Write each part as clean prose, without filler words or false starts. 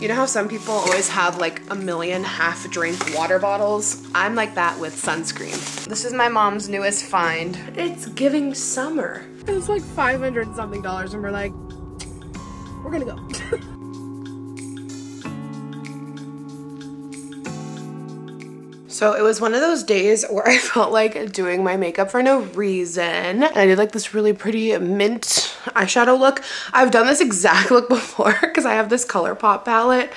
You know how some people always have like a million half-drink water bottles? I'm like that with sunscreen. This is my mom's newest find. It's giving summer. It was like $500 something and we're like, we're gonna go. So it was one of those days where I felt like doing my makeup for no reason. And I did like this really pretty mint eyeshadow look. I've done this exact look before because I have this ColourPop palette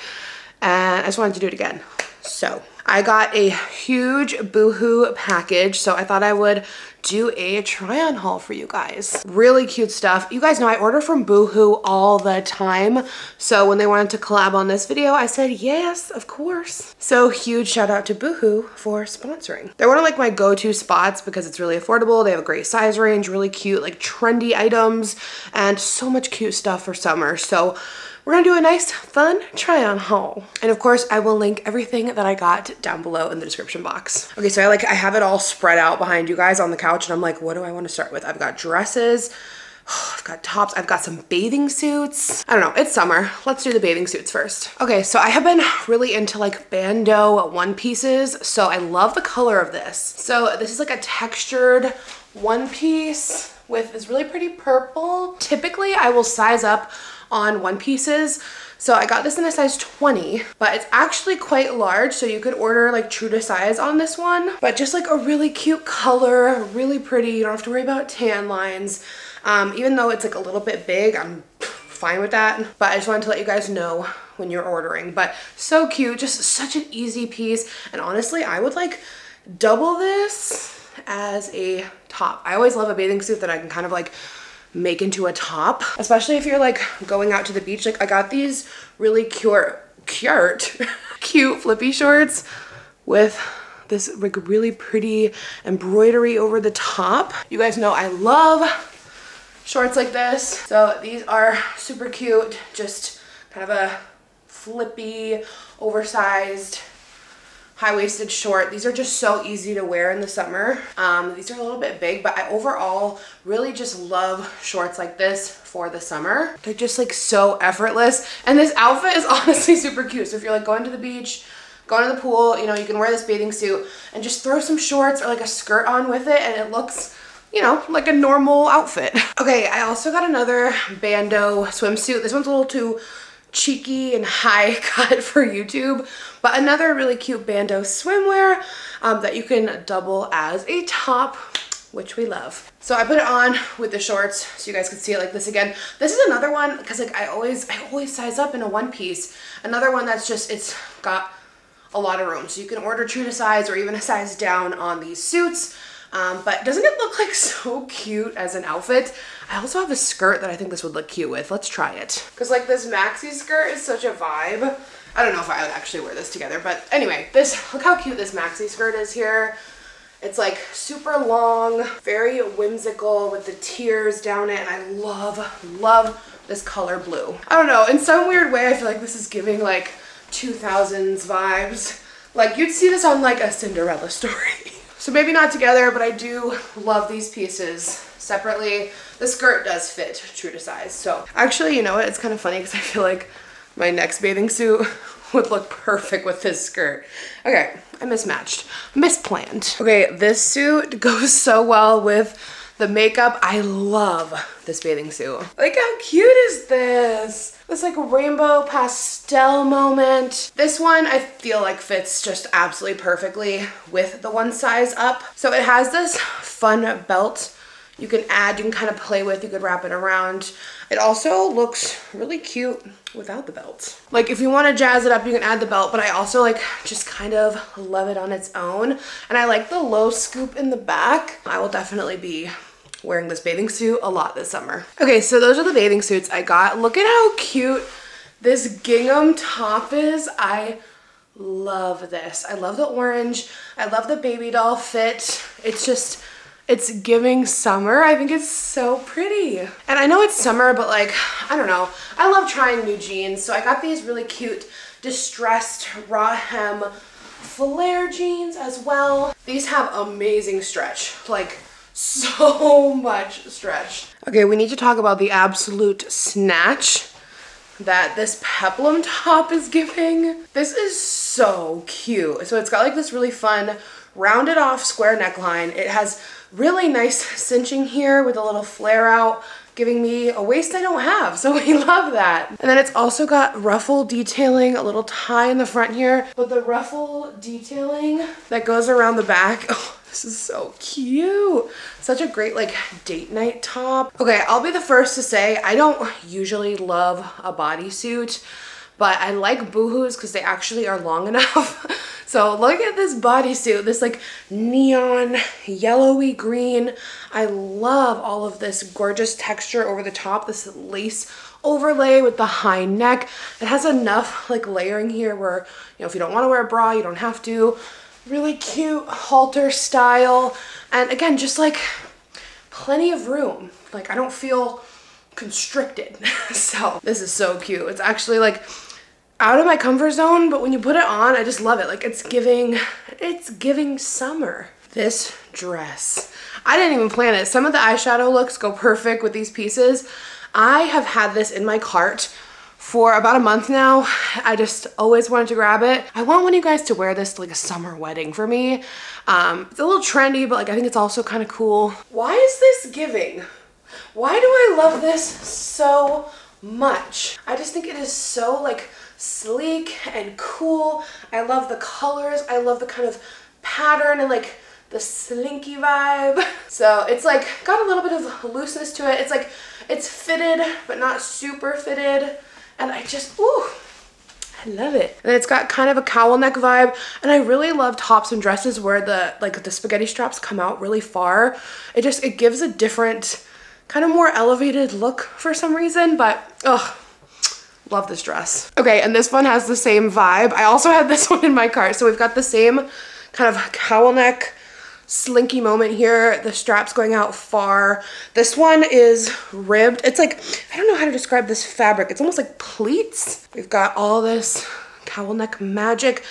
and I just wanted to do it again. So I got a huge Boohoo package. So I thought I would do a try on haul for you guys. Really cute stuff. You guys know I order from Boohoo all the time. So when they wanted to collab on this video, I said, yes, of course. So huge shout out to Boohoo for sponsoring. They're one of like my go-to spots because it's really affordable. They have a great size range, really cute, like trendy items and so much cute stuff for summer. So we're gonna do a nice, fun try on haul. And of course I will link everything that I got down below in the description box. Okay, so I have it all spread out behind you guys on the couch. And I'm like, what do I want to start with? I've got dresses, I've got tops, I've got some bathing suits. I don't know, it's summer. Let's do the bathing suits first. Okay, so I have been really into like bandeau one pieces, so I love the color of this. So this is like a textured one piece with this really pretty purple. Typically I will size up on one pieces. So I got this in a size 20, but it's actually quite large. So you could order like true to size on this one, but just like a really cute color, really pretty. You don't have to worry about tan lines. Even though it's like a little bit big, I'm fine with that. But I just wanted to let you guys know when you're ordering, but so cute, just such an easy piece. And honestly, I would like double this as a top. I always love a bathing suit that I can kind of like make into a top, especially if you're like going out to the beach. Like I got these really cute flippy shorts with this like really pretty embroidery over the top. You guys know I love shorts like this. So these are super cute, just kind of a flippy, oversized, high-waisted short. These are just so easy to wear in the summer. These are a little bit big, but I overall really just love shorts like this for the summer. They're just like so effortless. And this outfit is honestly super cute. So if you're like going to the beach, going to the pool, you know, you can wear this bathing suit and just throw some shorts or like a skirt on with it and it looks, you know, like a normal outfit. Okay, I also got another bandeau swimsuit. This one's a little too cheeky and high cut for YouTube, but another really cute bandeau swimwear that you can double as a top, which we love. So I put it on with the shorts so you guys can see it like this again. This is another one because like I always size up in a one piece. Another one that's just, it's got a lot of room. So you can order true to size or even a size down on these suits. But doesn't it look like so cute as an outfit? I also have a skirt that I think this would look cute with. Let's try it. Cause like this maxi skirt is such a vibe. I don't know if I would actually wear this together, but anyway, this, look how cute this maxi skirt is here. It's like super long, very whimsical with the tears down it. And I love this color blue. I don't know, in some weird way, I feel like this is giving like 2000s vibes. Like you'd see this on like a Cinderella Story. So maybe not together, but I do love these pieces separately. The skirt does fit true to size. So actually, you know what? It's kind of funny because I feel like my next bathing suit would look perfect with this skirt. Okay, I mismatched, misplanned. Okay, this suit goes so well with the makeup. I love this bathing suit. Like how cute is this? This like rainbow pastel moment. This one I feel like fits just absolutely perfectly with the one size up. So it has this fun belt you can add, you can kind of play with, you could wrap it around. It also looks really cute without the belt. Like if you want to jazz it up, you can add the belt, but I also like just kind of love it on its own. And I like the low scoop in the back. I will definitely be wearing this bathing suit a lot this summer. Okay, so those are the bathing suits I got. Look at how cute this gingham top is. I love this. I love the orange. I love the baby doll fit. It's just, it's giving summer. I think it's so pretty. And I know it's summer, but like, I don't know. I love trying new jeans. So I got these really cute distressed raw hem flare jeans as well. These have amazing stretch. Like, so much stretch. Okay, we need to talk about the absolute snatch that this peplum top is giving. This is so cute. So it's got like this really fun rounded off square neckline. It has really nice cinching here with a little flare out, giving me a waist I don't have, so we love that. And then it's also got ruffle detailing, a little tie in the front here, but the ruffle detailing that goes around the back. Oh, this is so cute. Such a great like date night top. Okay, I'll be the first to say I don't usually love a bodysuit, but I like Boohoo's because they actually are long enough. So look at this bodysuit, this like neon yellowy green. I love all of this gorgeous texture over the top, this lace overlay with the high neck. It has enough like layering here where, you know, if you don't want to wear a bra, you don't have to. Really cute halter style. And again, just like plenty of room. Like I don't feel constricted. So this is so cute. It's actually like out of my comfort zone, but when you put it on, I just love it. Like it's giving summer. This dress, I didn't even plan it. Some of the eyeshadow looks go perfect with these pieces. I have had this in my cart for about a month now. I just always wanted to grab it. I want one of you guys to wear this to like a summer wedding for me. It's a little trendy, but like I think it's also kind of cool. Why is this giving? Why do I love this so much? I just think it is so like sleek and cool. I love the colors. I love the kind of pattern and like the slinky vibe. So it's like got a little bit of looseness to it. It's like it's fitted, but not super fitted. And I just, ooh, I love it. And it's got kind of a cowl neck vibe. And I really love tops and dresses where the spaghetti straps come out really far. It gives a different, kind of more elevated look for some reason, but ugh, love this dress. Okay, and this one has the same vibe. I also had this one in my cart. So we've got the same kind of cowl neck, slinky moment here, the straps going out far. This one is ribbed. It's like, I don't know how to describe this fabric. It's almost like pleats. We've got all this cowl neck magic.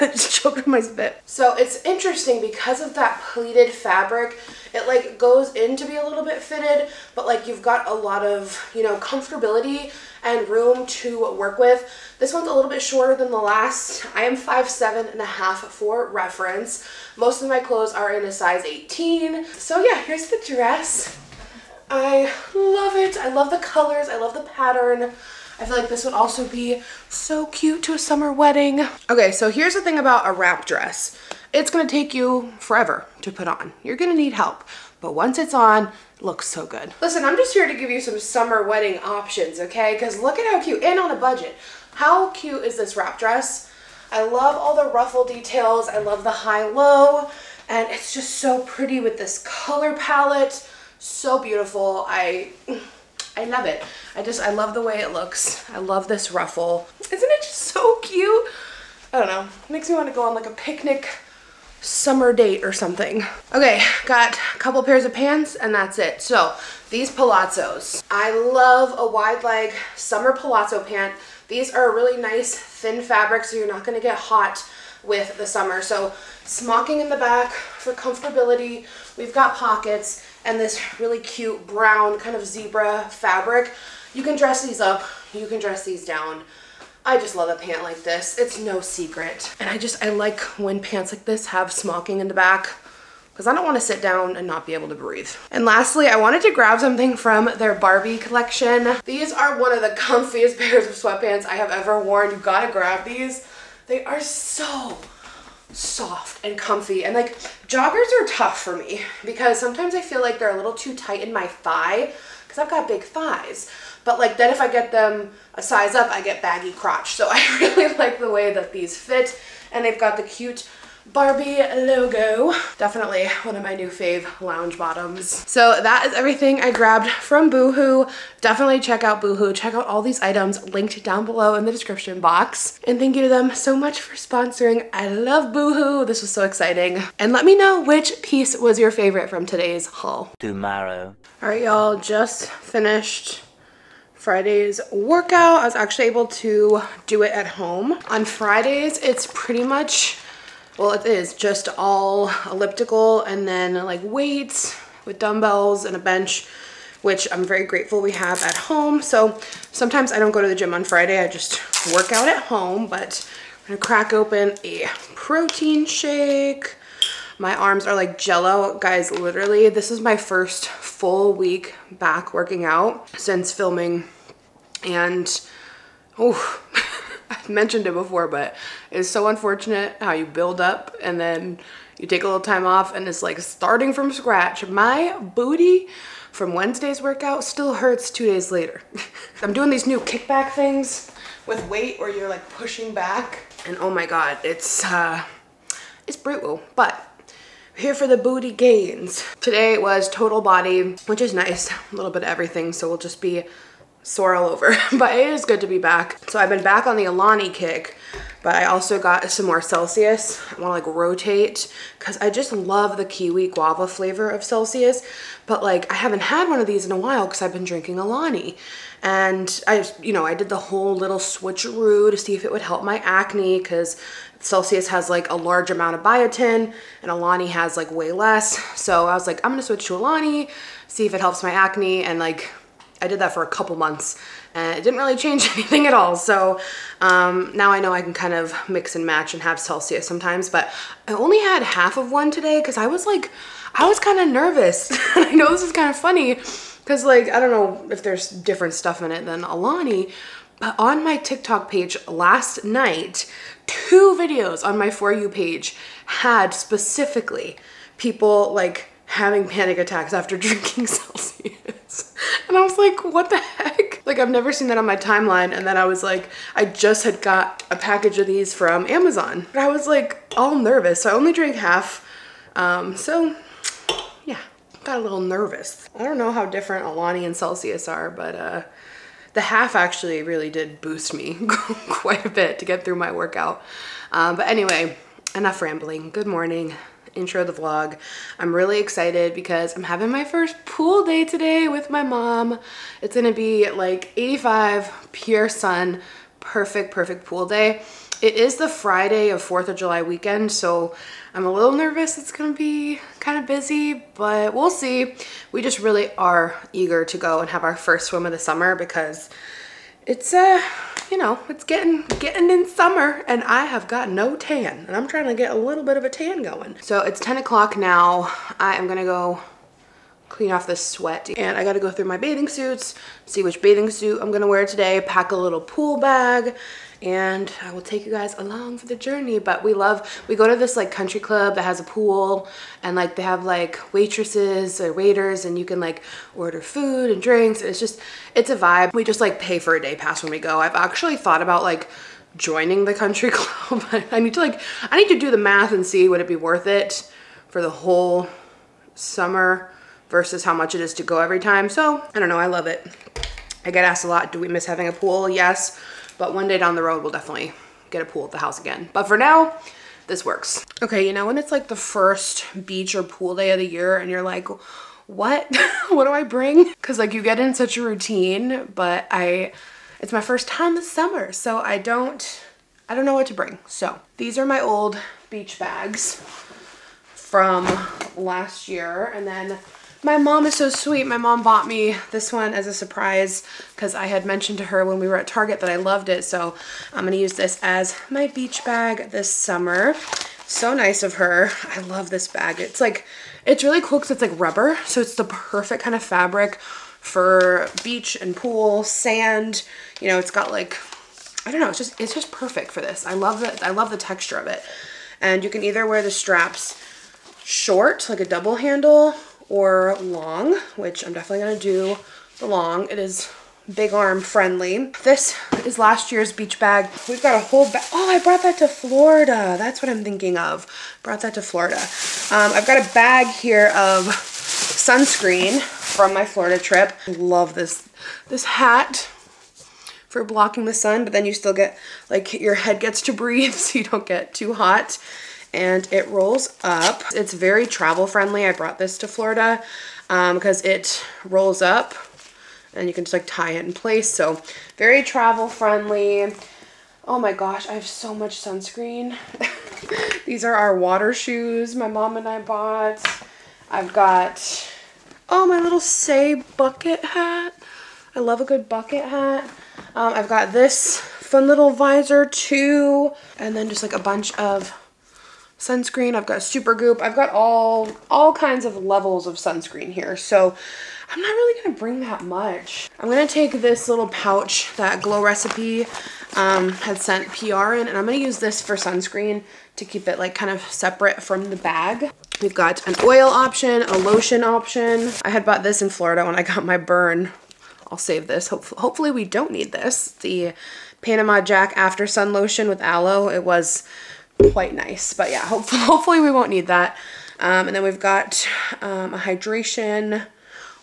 I just choked on my spit. So it's interesting because of that pleated fabric, it like goes in to be a little bit fitted, but like you've got a lot of, you know, comfortability and room to work with. This one's a little bit shorter than the last. I am 5'7" and a half for reference. Most of my clothes are in a size 18. So yeah, here's the dress. I love it. I love the colors. I love the pattern. I feel like this would also be so cute to a summer wedding. Okay, so here's the thing about a wrap dress. It's gonna take you forever to put on. You're gonna need help, but once it's on, it looks so good. Listen, I'm just here to give you some summer wedding options, okay? Because look at how cute, and on a budget. How cute is this wrap dress? I love all the ruffle details. I love the high-low, and it's just so pretty with this color palette. So beautiful. I love it. I love the way it looks. I love this ruffle. Isn't it just so cute? I don't know. It makes me want to go on like a picnic summer date or something. Okay, got a couple pairs of pants and that's it. So these palazzos. I love a wide leg summer palazzo pant. These are a really nice thin fabric, so you're not going to get hot with the summer. So smocking in the back for comfortability. We've got pockets and this really cute brown kind of zebra fabric. You can dress these up, you can dress these down. I just love a pant like this. It's no secret. And I like when pants like this have smocking in the back, because I don't want to sit down and not be able to breathe. And lastly, I wanted to grab something from their Barbie collection. These are one of the comfiest pairs of sweatpants I have ever worn. You gotta grab these. They are so soft and comfy, and like joggers are tough for me because sometimes I feel like they're a little too tight in my thigh because I've got big thighs, but like then if I get them a size up, I get baggy crotch. So I really like the way that these fit, and they've got the cute Barbie logo. Definitely one of my new fave lounge bottoms. So that is everything I grabbed from Boohoo. Definitely check out Boohoo. Check out all these items linked down below in the description box. And thank you to them so much for sponsoring. I love Boohoo. This was so exciting. And let me know which piece was your favorite from today's haul. Tomorrow. All right, y'all, just finished Friday's workout. I was actually able to do it at home. On Fridays, it's pretty much, well, it is just all elliptical and then like weights with dumbbells and a bench which I'm very grateful we have at home. So sometimes I don't go to the gym on Friday. I just work out at home, but I'm gonna crack open a protein shake. My arms are like jello. Guys, literally, this is my first full week back working out since filming. And, oh, I've mentioned it before, but it's so unfortunate how you build up and then you take a little time off and it's like starting from scratch. My booty from Wednesday's workout still hurts 2 days later. I'm doing these new kickback things with weight where you're like pushing back. And oh my God, it's brutal, but we're here for the booty gains. Today was total body, which is nice, a little bit of everything. So we'll just be sore all over, but it is good to be back. So I've been back on the Alani kick, but I also got some more Celsius. I wanna like rotate, cause I just love the kiwi guava flavor of Celsius, but like I haven't had one of these in a while cause I've been drinking Alani. And I did the whole little switcheroo to see if it would help my acne, cause Celsius has like a large amount of biotin and Alani has like way less. So I was like, I'm gonna switch to Alani, see if it helps my acne, and like, I did that for a couple months and it didn't really change anything at all. So now I know I can kind of mix and match and have Celsius sometimes, but I only had half of one today because I was kind of nervous. I know this is kind of funny because like, I don't know if there's different stuff in it than Alani, but on my TikTok page last night, two videos on my For You page had specifically people like having panic attacks after drinking Celsius. And I was like, what the heck? Like, I've never seen that on my timeline. And then I was like, I just had got a package of these from Amazon. But I was like all nervous. So I only drank half. So yeah, got a little nervous. I don't know how different Alani and Celsius are, but the half actually really did boost me quite a bit to get through my workout. But anyway, enough rambling. Good morning. Intro the vlog. I'm really excited because I'm having my first pool day today with my mom. It's gonna be like 85, pure sun, perfect pool day. It is the Friday of 4th of July weekend, so I'm a little nervous. It's gonna be kind of busy, but we'll see. We just really are eager to go and have our first swim of the summer because it's it's getting in summer and I have got no tan and I'm trying to get a little bit of a tan going. So it's 10 o'clock now. I am gonna go clean off this sweat and I gotta go through my bathing suits, see which bathing suit I'm gonna wear today, pack a little pool bag, and I will take you guys along for the journey. But we go to this like country club that has a pool and like they have like waitresses or waiters and you can like order food and drinks. It's just, it's a vibe. We just like pay for a day pass when we go. I've actually thought about like joining the country club. I need to do the math and see would it be worth it for the whole summer versus how much it is to go every time. So I don't know, I love it. I get asked a lot, do we miss having a pool? Yes. But one day down the road, we'll definitely get a pool at the house again. But for now, this works. Okay, you know, when it's like the first beach or pool day of the year and you're like, what? What do I bring? Cause like you get in such a routine, but it's my first time this summer. So I don't know what to bring. So these are my old beach bags from last year. And then my mom is so sweet. My mom bought me this one as a surprise because I had mentioned to her when we were at Target that I loved it. So I'm gonna use this as my beach bag this summer. So nice of her. I love this bag. It's like, it's really cool because it's like rubber. So it's the perfect kind of fabric for beach and pool, sand. You know, it's got like, I don't know. It's just perfect for this. I love the texture of it. And you can either wear the straps short, like a double handle, or long, which I'm definitely gonna do the long. It is big arm friendly. This is last year's beach bag. We've got a whole bag. Oh, I brought that to Florida. That's what I'm thinking of. Brought that to Florida. I've got a bag here of sunscreen from my Florida trip. I love this hat for blocking the sun, but then you still get, like, your head gets to breathe so you don't get too hot. And it rolls up. It's very travel friendly. I brought this to Florida because it rolls up and you can just like tie it in place. So very travel friendly. Oh my gosh, I have so much sunscreen. These are our water shoes my mom and I bought. I've got Oh, my little Say bucket hat. I love a good bucket hat. I've got this fun little visor too, and then just like a bunch of sunscreen. I've got Super Goop. I've got all kinds of levels of sunscreen here, so I'm not really gonna bring that much. I'm gonna take this little pouch that Glow Recipe had sent PR in, and I'm gonna use this for sunscreen to keep it like kind of separate from the bag. We've got an oil option, a lotion option. I had bought this in Florida when I got my burn. I'll save this. Hopefully we don't need this. The Panama Jack After Sun Lotion with aloe. It was quite nice, but yeah, hopefully we won't need that. And then we've got a hydration,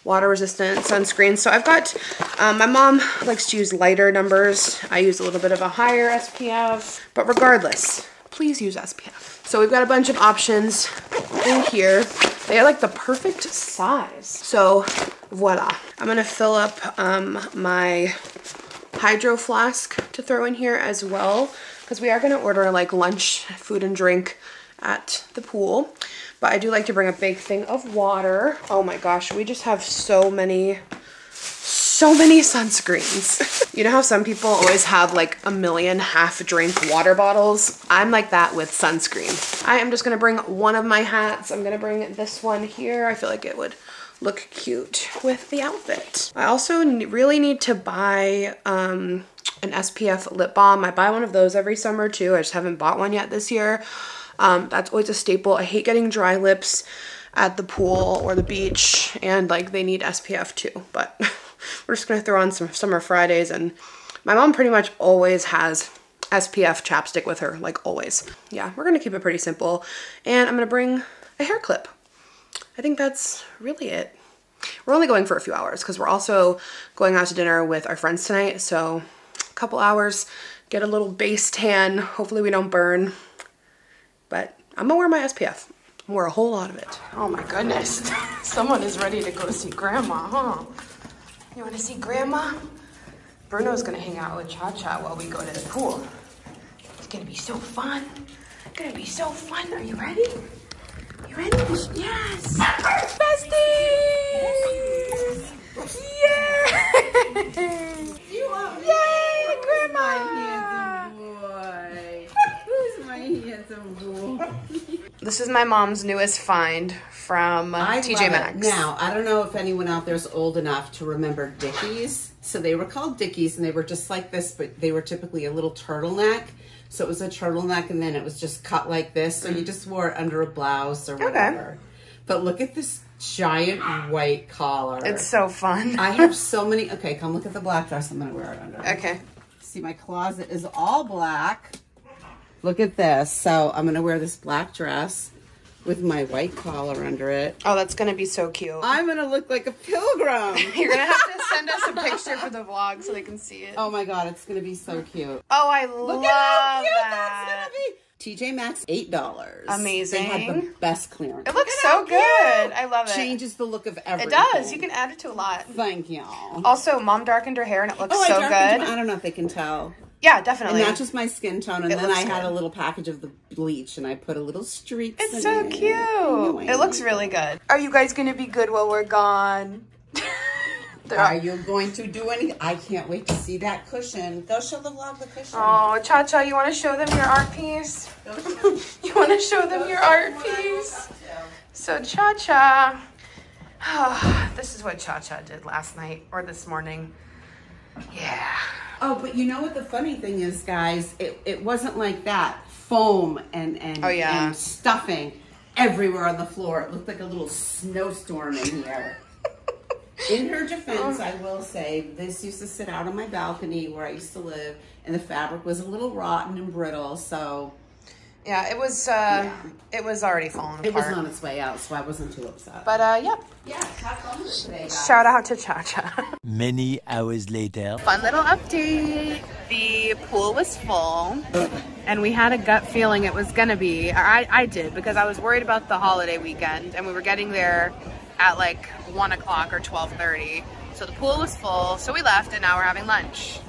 water resistant sunscreen. So I've got, my mom likes to use lighter numbers. I use a little bit of a higher SPF, but regardless, please use SPF. So we've got a bunch of options in here. They are like the perfect size. So voila. I'm gonna fill up my Hydro Flask to throw in here as well, because we are gonna order like lunch, food and drink at the pool. But I do like to bring a big thing of water. Oh my gosh, we just have so many sunscreens. You know how some people always have like a million half-drink water bottles? I'm like that with sunscreen. I am just gonna bring one of my hats. I'm gonna bring this one here. I feel like it would look cute with the outfit. I also really need to buy an SPF lip balm. I buy one of those every summer too. I just haven't bought one yet this year. That's always a staple. I hate getting dry lips at the pool or the beach, and like they need SPF too, but we're just gonna throw on some Summer Fridays. And my mom pretty much always has SPF chapstick with her, like always. Yeah, we're gonna keep it pretty simple, and I'm gonna bring a hair clip. I think that's really it. We're only going for a few hours because we're also going out to dinner with our friends tonight. So a couple hours, get a little base tan. Hopefully we don't burn, but I'm gonna wear my SPF. I'm gonna wear a whole lot of it. Oh my goodness. Someone is ready to go see Grandma, huh? You wanna see Grandma? Bruno's gonna hang out with Cha-Cha while we go to the pool. It's gonna be so fun. It's gonna be so fun. Are you ready? You ready? Yes! Besties! Yay! You love me. Yay, Grandma! My handsome boy. Who's my handsome boy? This is my mom's newest find from TJ Maxx. Now, I don't know if anyone out there is old enough to remember Dickies. So they were called Dickies, and they were just like this, but they were typically a little turtleneck. So it was a turtleneck, and then it was just cut like this. So you just wore it under a blouse or whatever. Okay. But look at this giant white collar. It's so fun. I have so many. Okay, come look at the black dress I'm going to wear it under. Okay. See, my closet is all black. Look at this. So I'm going to wear this black dress with my white collar under it. Oh, that's going to be so cute. I'm going to look like a pilgrim. You're going to have to send us a picture for the vlog so they can see it. Oh my God, it's going to be so cute. Oh, I love look at how cute that. That's going to be. TJ Maxx, $8. Amazing. They had the best clearance. It looks so good. I love it. Changes the look of everything. It does. You can add it to a lot. Thank y'all. Also, Mom darkened her hair and it looks so good. I don't know if they can tell. Yeah, definitely. And not just my skin tone. And then I had a little package of the bleach, and I put a little streak. It's so cute. It looks really good. Are you guys going to be good while we're gone? Are you going to do anything? I can't wait to see that cushion. Go show the vlog the cushion. Oh, Cha-Cha, you want to show them your art piece? You want to show them your art piece? So Cha-Cha, oh, this is what Cha-Cha did last night or this morning. Yeah. Oh, but you know what the funny thing is, guys? It wasn't like that foam and stuffing everywhere on the floor. It looked like a little snowstorm in here. In her defense, I will say this used to sit out on my balcony where I used to live, and the fabric was a little rotten and brittle, so yeah, it was It was already falling apart. It was on its way out, so I wasn't too upset. But yep. Yeah, have fun with today, guys. Shout out to Cha-Cha. Many hours later. Fun little update. The pool was full, and we had a gut feeling it was gonna be, or I did, because I was worried about the holiday weekend, and we were getting there at like 1 o'clock or 12:30. So the pool was full, so we left, and now we're having lunch.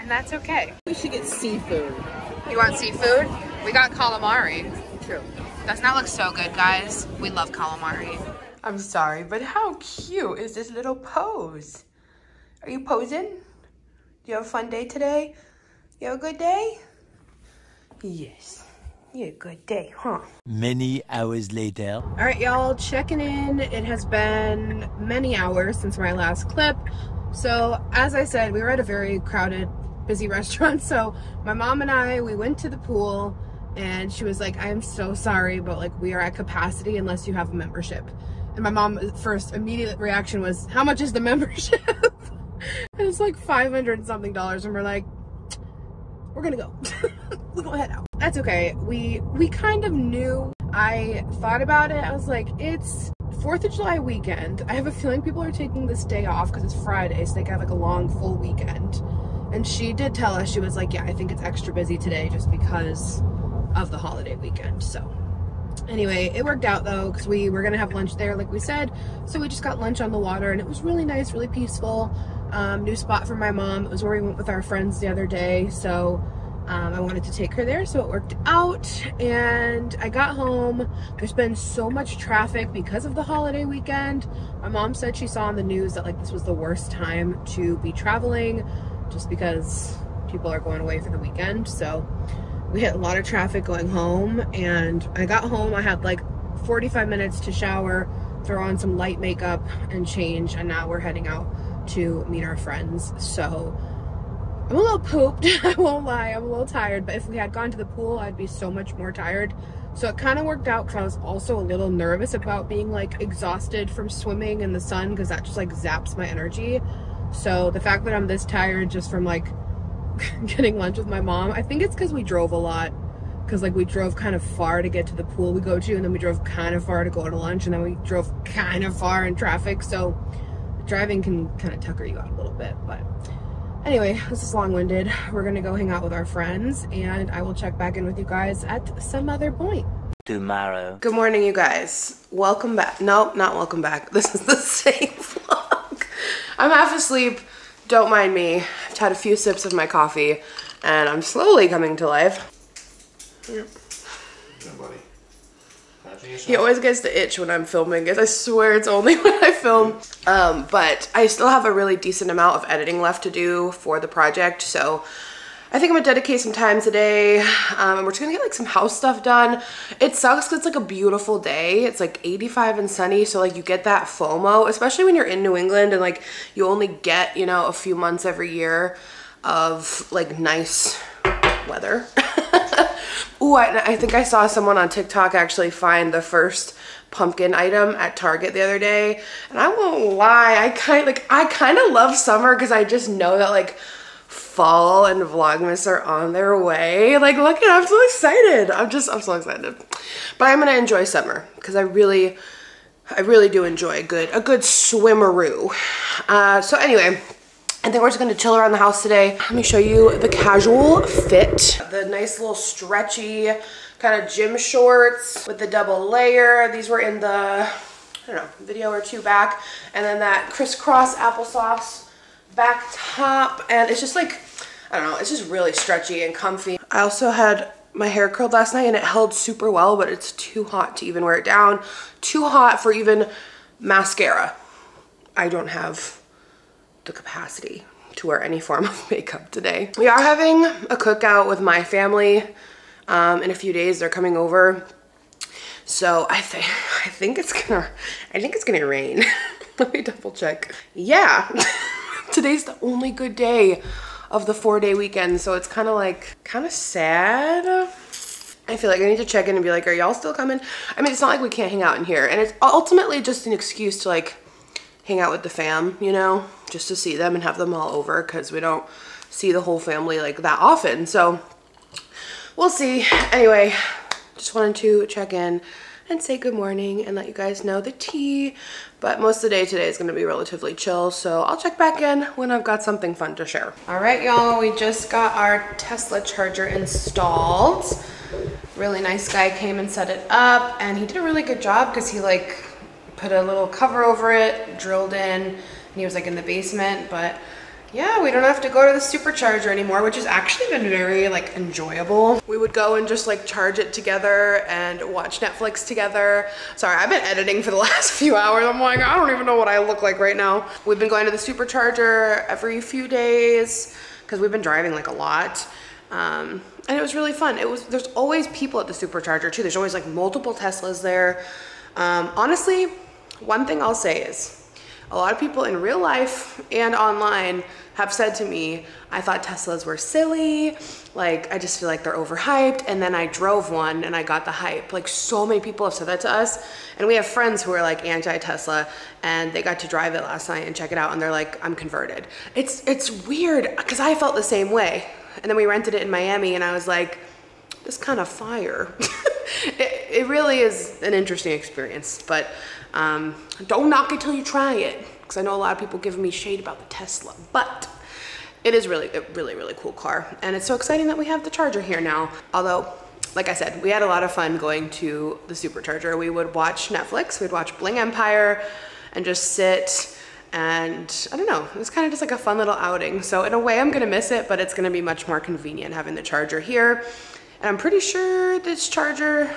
And that's okay. We should get seafood. You want seafood? We got calamari. True. Doesn't that look so good, guys? We love calamari. I'm sorry, but how cute is this little pose? Are you posing? Do you have a fun day today? You have a good day? Yes, you had a good day, huh? Many hours later. All right, y'all, checking in. It has been many hours since my last clip. So as I said, we were at a very crowded, busy restaurant. So my mom and I, we went to the pool and she was like, I am so sorry, but like we are at capacity unless you have a membership. And my mom's first immediate reaction was, how much is the membership? And it's like $500 something, and we're like, we're gonna go. We're gonna head out. That's okay. We kind of knew. I thought about it. I was like, it's 4th of July weekend. I have a feeling people are taking this day off because it's Friday, so they got like a long full weekend. And she did tell us, she was like, yeah, I think it's extra busy today just because of the holiday weekend. So anyway, it worked out though, because we were gonna have lunch there like we said. So we just got lunch on the water and it was really nice, really peaceful. New spot for my mom. It was where we went with our friends the other day, so I wanted to take her there, so it worked out. And I got home. There's been so much traffic because of the holiday weekend. My mom said she saw on the news that like this was the worst time to be traveling just because people are going away for the weekend. So we hit a lot of traffic going home, and I got home. I had like 45 minutes to shower, throw on some light makeup and change, and now we're heading out to meet our friends. So I'm a little pooped, I won't lie, I'm a little tired, but if we had gone to the pool I'd be so much more tired. So it kind of worked out because I was also a little nervous about being like exhausted from swimming in the sun, because that just like zaps my energy. So the fact that I'm this tired just from like getting lunch with my mom, I think it's because we drove a lot, because like we drove kind of far to get to the pool we go to, and then we drove kind of far to go to lunch, and then we drove kind of far in traffic. So driving can kind of tucker you out a little bit. But anyway, this is long-winded. We're gonna go hang out with our friends and I will check back in with you guys at some other point. Tomorrow. Good morning, you guys. Welcome back. Nope, not welcome back. This is the same vlog. I'm half asleep, don't mind me. I've had a few sips of my coffee and I'm slowly coming to life. Yep. He always gets the itch when I'm filming, guys. I swear it's only when I film. But I still have a really decent amount of editing left to do for the project, so I think I'm gonna dedicate some time today. And we're just gonna get like some house stuff done. It sucks because it's like a beautiful day. It's like 85 and sunny, so like you get that FOMO, especially when you're in New England and like you only get, you know, a few months every year of like nice weather. Ooh, I think I saw someone on TikTok actually find the first pumpkin item at Target the other day, and I won't lie, I kind of love summer because I just know that like fall and Vlogmas are on their way. Like, look at, I'm so excited. I'm so excited. But I'm gonna enjoy summer because I really do enjoy a good swimmeroo. So anyway. I think we're just gonna chill around the house today. Let me show you the casual fit. The nice little stretchy kind of gym shorts with the double layer. These were in the, I don't know, video or two back. And then that crisscross applesauce back top. And it's just like, I don't know, it's just really stretchy and comfy. I also had my hair curled last night and it held super well, but it's too hot to even wear it down. Too hot for even mascara. I don't have the capacity to wear any form of makeup today. We are having a cookout with my family in a few days. They're coming over, so I think it's gonna rain. Let me double check. Yeah. Today's the only good day of the 4-day weekend, so it's kind of like sad. I feel like I need to check in and be like, are y'all still coming? I mean, it's not like we can't hang out in here, and it's ultimately just an excuse to like hang out with the fam, you know, just to see them and have them all over, because we don't see the whole family like that often. So we'll see. Anyway, just wanted to check in and say good morning and let you guys know the tea. But most of the day today is going to be relatively chill, so I'll check back in when I've got something fun to share. All right, y'all, we just got our Tesla charger installed. Really nice guy came and set it up, and he did a really good job because he like put a little cover over it, drilled in, and he was like in the basement. But Yeah, we don't have to go to the Supercharger anymore, which has actually been very like enjoyable. We would go and just like charge it together and watch Netflix together. Sorry, I've been editing for the last few hours. I'm like, I don't even know what I look like right now. We've been going to the Supercharger every few days because we've been driving like a lot. And it was really fun. There's always people at the Supercharger too. There's always like multiple Teslas there. Honestly, one thing I'll say is, a lot of people in real life and online have said to me, I thought Teslas were silly, like I just feel like they're overhyped, and then I drove one and I got the hype. Like so many people have said that to us, and we have friends who are like anti-Tesla and they got to drive it last night and check it out and they're like, I'm converted. It's weird because I felt the same way, and then we rented it in Miami and I was like, this kind of fire. It really is an interesting experience, but don't knock it till you try it, because I know a lot of people give me shade about the Tesla, but it is really a really cool car, and it's so exciting that we have the charger here now. Although, like I said, we had a lot of fun going to the Supercharger. We would watch Netflix, we'd watch Bling Empire and just sit, and I don't know, it was kind of just like a fun little outing. So in a way I'm gonna miss it, but it's gonna be much more convenient having the charger here. And I'm pretty sure this charger,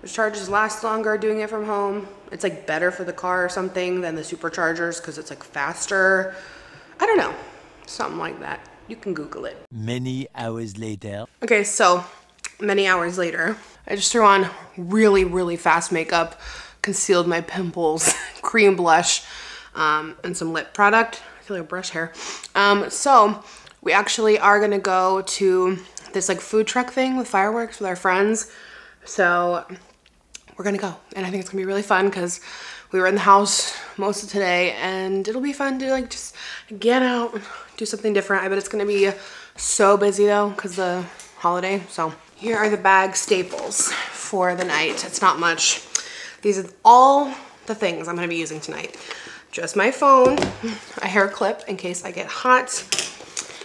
the charges last longer doing it from home. It's like better for the car or something than the Superchargers because it's like faster. I don't know, something like that. You can Google it. Many hours later. Okay, so many hours later, I just threw on really fast makeup, concealed my pimples, cream blush, and some lip product. I feel like brush hair. So we actually are gonna go to this like food truck thing with fireworks with our friends. So we're gonna go, and I think it's gonna be really fun because we were in the house most of today, and it'll be fun to like just get out, do something different. I bet it's gonna be so busy though because the holiday. So here are the bag staples for the night. It's not much. These are all the things I'm gonna be using tonight. Just my phone, a hair clip in case I get hot.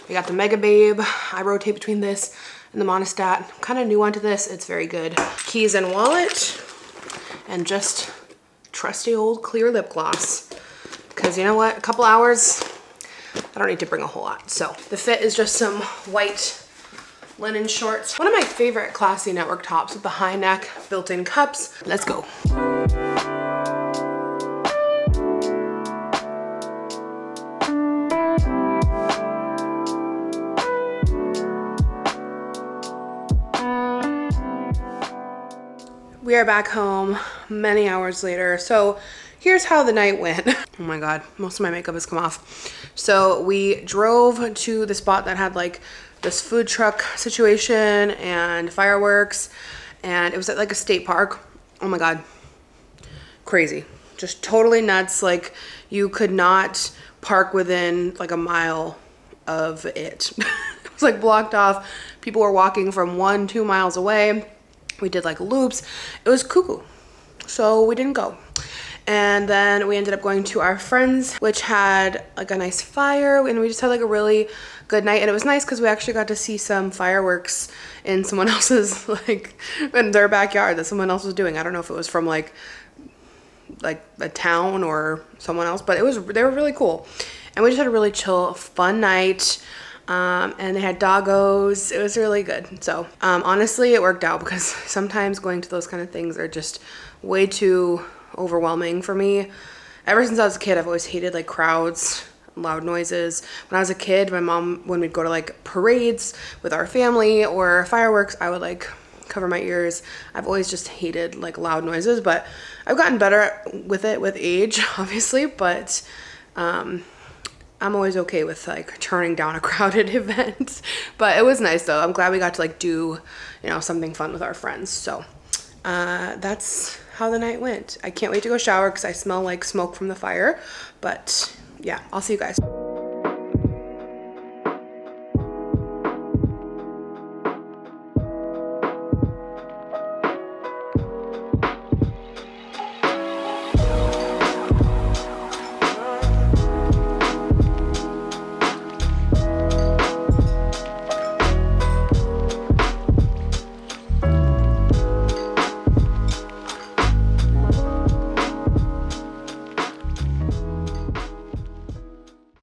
We got the Mega Babe. I rotate between this and the Monostat. I'm kind of new onto this. It's very good. Keys and wallet. And just trusty old clear lip gloss. Because you know what? A couple hours, I don't need to bring a whole lot. So the fit is just some white linen shorts. One of my favorite classy network tops with the high neck, built-in cups. Let's go. We are back home many hours later. So here's how the night went. Oh my God, most of my makeup has come off. So we drove to the spot that had like this food truck situation and fireworks, and it was at like a state park. Oh my God, crazy, just totally nuts. Like you could not park within like a mile of it. It was like blocked off. People were walking from 1-2 miles away. We did like loops. It was cuckoo. So we didn't go. And then we ended up going to our friends, which had like a nice fire, and we just had like a really good night. And it was nice because we actually got to see some fireworks in someone else's like, in their backyard that someone else was doing. I don't know if it was from like a town or someone else, but it was, they were really cool. And we just had a really chill, fun night. And they had doggos. It was really good. So honestly, it worked out because sometimes going to those kind of things are just way too overwhelming for me. Ever since I was a kid, I've always hated like crowds, loud noises. When I was a kid, my mom, when we'd go to like parades with our family or fireworks, I would like cover my ears. I've always just hated like loud noises, but I've gotten better with it with age, obviously, but I'm always okay with like turning down a crowded event. But it was nice though. I'm glad we got to like do, you know, something fun with our friends. So that's how the night went. I can't wait to go shower because I smell like smoke from the fire. But yeah, I'll see you guys.